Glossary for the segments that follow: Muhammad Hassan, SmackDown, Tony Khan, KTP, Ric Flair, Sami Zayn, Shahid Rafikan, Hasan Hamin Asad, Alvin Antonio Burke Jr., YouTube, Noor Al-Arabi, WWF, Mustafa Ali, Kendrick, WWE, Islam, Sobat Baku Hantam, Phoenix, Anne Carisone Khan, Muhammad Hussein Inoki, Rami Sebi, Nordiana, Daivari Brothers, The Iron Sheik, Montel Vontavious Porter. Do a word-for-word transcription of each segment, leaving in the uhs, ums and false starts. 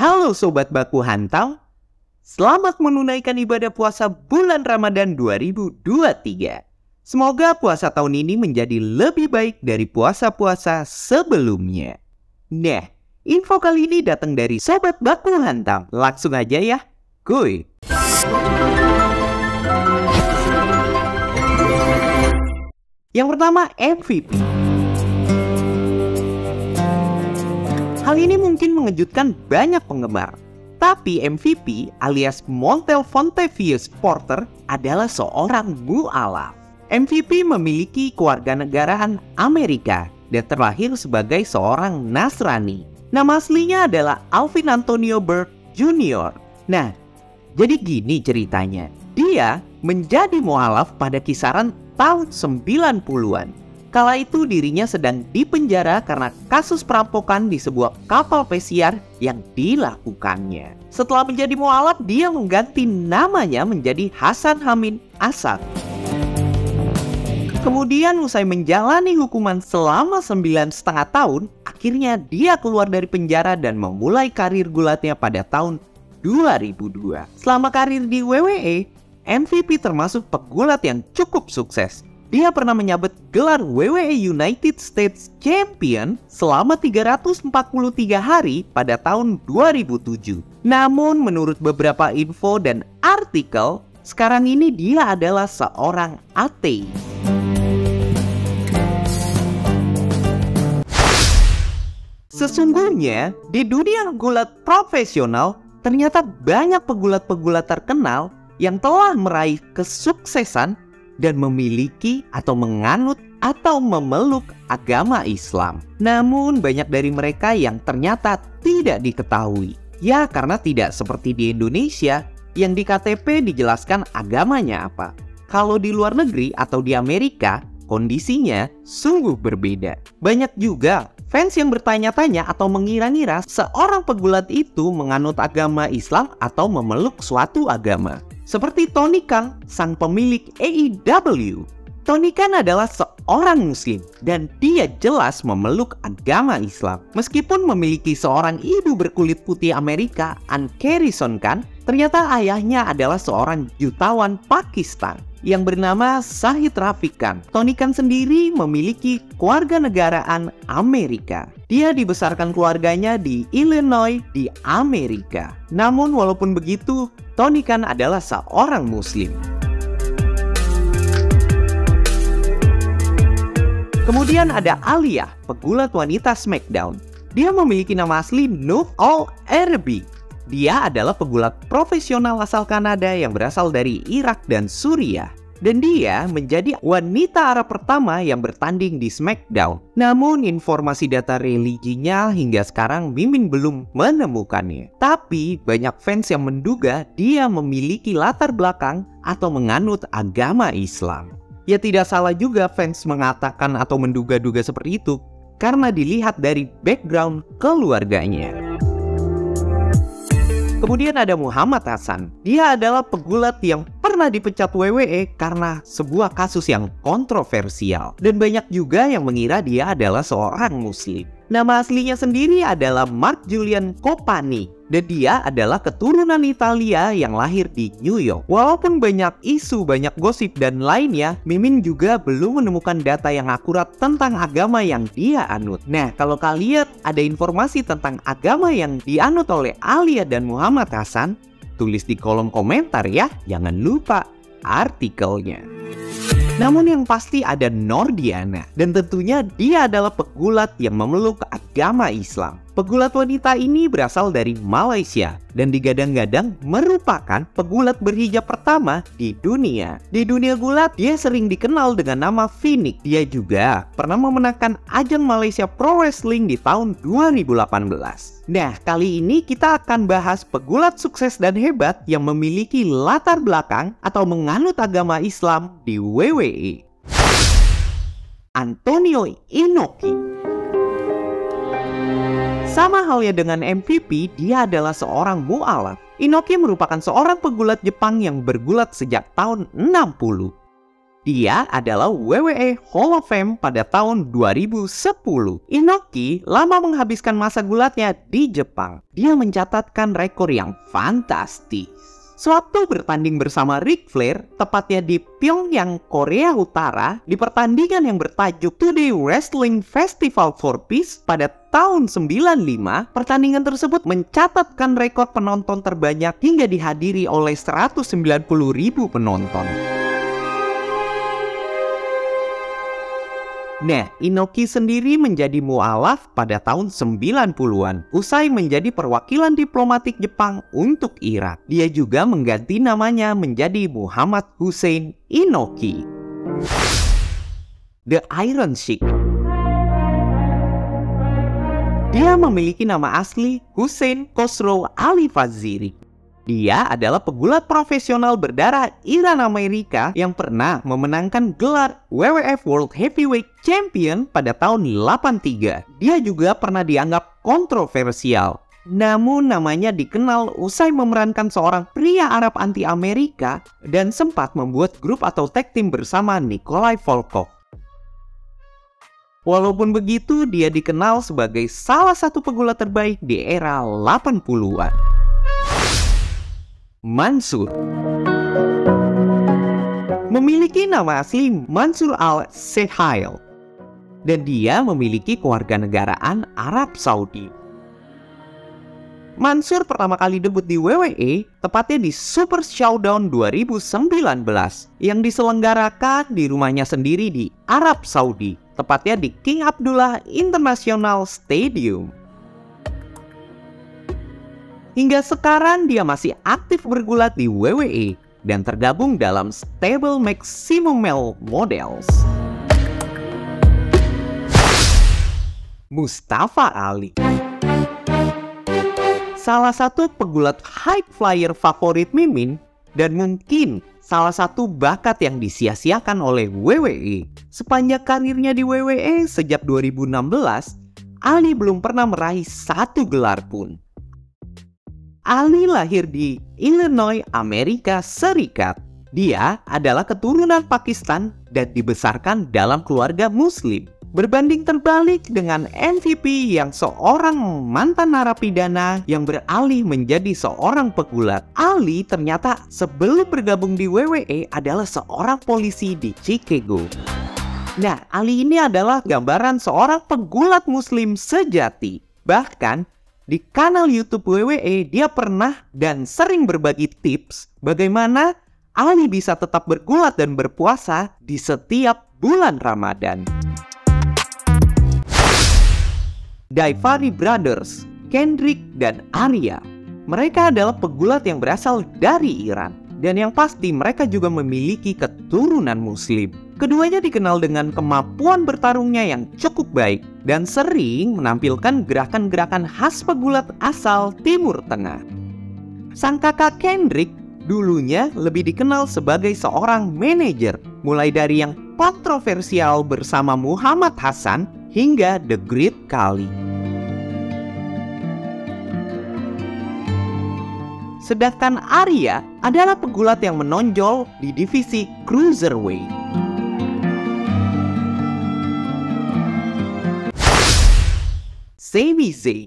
Halo Sobat Baku Hantam, selamat menunaikan ibadah puasa bulan Ramadan dua ribu dua puluh tiga. Semoga puasa tahun ini menjadi lebih baik dari puasa-puasa sebelumnya. Nah, info kali ini datang dari Sobat Baku Hantam. Langsung aja ya, kuy! Yang pertama, M V P. Hal ini mungkin mengejutkan banyak penggemar. Tapi M V P alias Montel Vontavious Porter adalah seorang mu'alaf. M V P memiliki kewarganegaraan Amerika dan terlahir sebagai seorang Nasrani. Nama aslinya adalah Alvin Antonio Burke Junior Nah, jadi gini ceritanya. Dia menjadi mu'alaf pada kisaran tahun sembilan puluhan. Kala itu dirinya sedang dipenjara karena kasus perampokan di sebuah kapal pesiar yang dilakukannya. Setelah menjadi mu'alaf, dia mengganti namanya menjadi Hasan Hamin Asad. Kemudian usai menjalani hukuman selama sembilan setengah tahun, akhirnya dia keluar dari penjara dan memulai karir gulatnya pada tahun dua ribu dua. Selama karir di W W E, M V P termasuk pegulat yang cukup sukses. Dia pernah menyabet gelar W W E United States Champion selama tiga ratus empat puluh tiga hari pada tahun dua ribu tujuh. Namun menurut beberapa info dan artikel, sekarang ini dia adalah seorang ateis. Sesungguhnya, di dunia gulat profesional, ternyata banyak pegulat-pegulat terkenal yang telah meraih kesuksesan dan memiliki atau menganut atau memeluk agama Islam. Namun banyak dari mereka yang ternyata tidak diketahui. Ya, karena tidak seperti di Indonesia yang di K T P dijelaskan agamanya apa. Kalau di luar negeri atau di Amerika, kondisinya sungguh berbeda. Banyak juga fans yang bertanya-tanya atau mengira-ngira seorang pegulat itu menganut agama Islam atau memeluk suatu agama. Seperti Tony Khan, sang pemilik A E W. Tony Khan adalah seorang muslim dan dia jelas memeluk agama Islam. Meskipun memiliki seorang ibu berkulit putih Amerika, Anne Carisone Khan, ternyata ayahnya adalah seorang jutawan Pakistan yang bernama Shahid Rafikan. Tony Khan sendiri memiliki kewarganegaraan Amerika. Dia dibesarkan keluarganya di Illinois di Amerika. Namun walaupun begitu, Tony Khan adalah seorang muslim. Kemudian ada Alia, pegulat wanita SmackDown. Dia memiliki nama asli Noor Al-Arabi. Dia adalah pegulat profesional asal Kanada yang berasal dari Irak dan Suriah. Dan dia menjadi wanita Arab pertama yang bertanding di SmackDown. Namun informasi data religinya hingga sekarang mimin belum menemukannya. Tapi banyak fans yang menduga dia memiliki latar belakang atau menganut agama Islam. Ya tidak salah juga fans mengatakan atau menduga-duga seperti itu karena dilihat dari background keluarganya. Kemudian ada Muhammad Hassan. Dia adalah pegulat yang pernah dipecat W W E karena sebuah kasus yang kontroversial. Dan banyak juga yang mengira dia adalah seorang muslim. Nama aslinya sendiri adalah Mark Julian Copani. Dan dia adalah keturunan Italia yang lahir di New York. Walaupun banyak isu, banyak gosip, dan lainnya, mimin juga belum menemukan data yang akurat tentang agama yang dia anut. Nah, kalau kalian ada informasi tentang agama yang dianut oleh Alia dan Muhammad Hassan, tulis di kolom komentar ya. Jangan lupa artikelnya. Namun yang pasti ada Nordiana. Dan tentunya dia adalah pegulat yang memeluk agama Islam. Pegulat wanita ini berasal dari Malaysia. Dan digadang-gadang merupakan pegulat berhijab pertama di dunia. Di dunia gulat dia sering dikenal dengan nama Phoenix. Dia juga pernah memenangkan ajang Malaysia Pro Wrestling di tahun dua ribu delapan belas. Nah, kali ini kita akan bahas pegulat sukses dan hebat yang memiliki latar belakang atau menganut agama Islam di W W E. Antonio Inoki. Sama halnya dengan M V P, dia adalah seorang mu'alaf. Inoki merupakan seorang pegulat Jepang yang bergulat sejak tahun enam puluh. Dia adalah W W E Hall of Fame pada tahun dua ribu sepuluh. Inoki lama menghabiskan masa gulatnya di Jepang. Dia mencatatkan rekor yang fantastis. Suatu bertanding bersama Ric Flair, tepatnya di Pyongyang, Korea Utara, di pertandingan yang bertajuk Today Wrestling Festival for Peace pada tahun sembilan lima, pertandingan tersebut mencatatkan rekor penonton terbanyak hingga dihadiri oleh seratus sembilan puluh ribu penonton. Nah, Inoki sendiri menjadi mu'alaf pada tahun sembilan puluhan, usai menjadi perwakilan diplomatik Jepang untuk Irak. Dia juga mengganti namanya menjadi Muhammad Hussein Inoki. The Iron Sheik. Dia memiliki nama asli Hussein Khosrow Ali Faziri. Dia adalah pegulat profesional berdarah Iran Amerika yang pernah memenangkan gelar W W F World Heavyweight Champion pada tahun delapan tiga. Dia juga pernah dianggap kontroversial. Namun namanya dikenal usai memerankan seorang pria Arab anti-Amerika dan sempat membuat grup atau tag team bersama Nikolai Volkov. Walaupun begitu, dia dikenal sebagai salah satu pegulat terbaik di era delapan puluhan. Mansur. Memiliki nama asli Mansur Al-Sehail, dan dia memiliki kewarganegaraan Arab Saudi. Mansur pertama kali debut di W W E, tepatnya di Super Showdown dua ribu sembilan belas yang diselenggarakan di rumahnya sendiri di Arab Saudi, tepatnya di King Abdullah International Stadium. Hingga sekarang dia masih aktif bergulat di W W E dan tergabung dalam stable Maximum Male Models. Mustafa Ali. Salah satu pegulat high flyer favorit Mimin dan mungkin salah satu bakat yang disia-siakan oleh W W E. Sepanjang karirnya di W W E sejak dua ribu enam belas, Ali belum pernah meraih satu gelar pun. Ali lahir di Illinois, Amerika Serikat. Dia adalah keturunan Pakistan dan dibesarkan dalam keluarga Muslim. Berbanding terbalik dengan M V P yang seorang mantan narapidana yang beralih menjadi seorang pegulat. Ali ternyata sebelum bergabung di W W E adalah seorang polisi di Chicago. Nah, Ali ini adalah gambaran seorang pegulat Muslim sejati. Bahkan, di kanal YouTube W W E, dia pernah dan sering berbagi tips bagaimana Ali bisa tetap bergulat dan berpuasa di setiap bulan Ramadan. Daivari Brothers, Kendrick dan Arya. Mereka adalah pegulat yang berasal dari Iran. Dan yang pasti mereka juga memiliki keturunan Muslim. Keduanya dikenal dengan kemampuan bertarungnya yang cukup baik dan sering menampilkan gerakan-gerakan khas pegulat asal Timur Tengah. Sang kakak Kendrick dulunya lebih dikenal sebagai seorang manajer, mulai dari yang kontroversial bersama Muhammad Hassan hingga The Great Khali. Sedangkan Arya adalah pegulat yang menonjol di divisi Cruiserweight. Sami Zayn.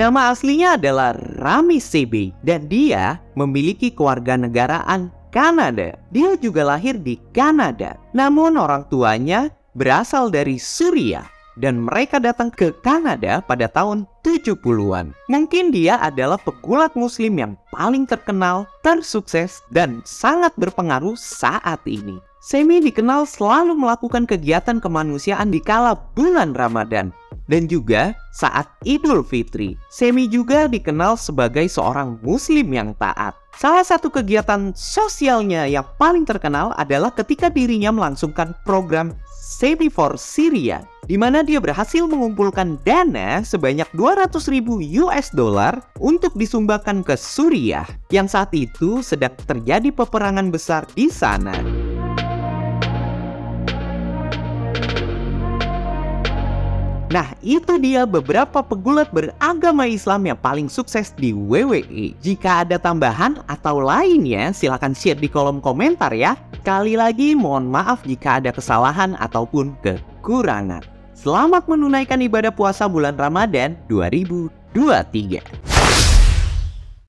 Nama aslinya adalah Rami Sebi dan dia memiliki kewarganegaraan Kanada. Dia juga lahir di Kanada, namun orang tuanya berasal dari Suriah dan mereka datang ke Kanada pada tahun tujuh puluhan. Mungkin dia adalah pegulat Muslim yang paling terkenal, tersukses, dan sangat berpengaruh saat ini. Sami dikenal selalu melakukan kegiatan kemanusiaan di kala bulan Ramadan dan juga saat Idul Fitri. Sami juga dikenal sebagai seorang Muslim yang taat. Salah satu kegiatan sosialnya yang paling terkenal adalah ketika dirinya melangsungkan program Sami for Syria, di mana dia berhasil mengumpulkan dana sebanyak dua ratus ribu U S dollar untuk disumbangkan ke Suriah yang saat itu sedang terjadi peperangan besar di sana. Nah, itu dia beberapa pegulat beragama Islam yang paling sukses di W W E. Jika ada tambahan atau lainnya, silahkan share di kolom komentar ya. Sekali lagi, mohon maaf jika ada kesalahan ataupun kekurangan. Selamat menunaikan ibadah puasa bulan Ramadan dua ribu dua puluh tiga.